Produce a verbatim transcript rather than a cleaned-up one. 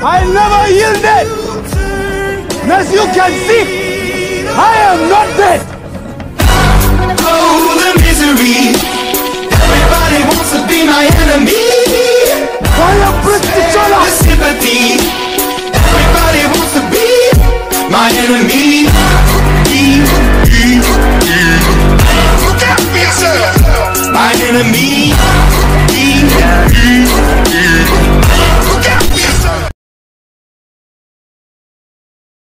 I never yielded. As you can see, I am not dead. Oh, the misery. Everybody wants to be my enemy. I am British. The sympathy. Everybody wants to be my enemy.